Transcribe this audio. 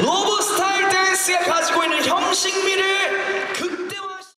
로봇 스타일 댄스의 가지고 있는 형식미를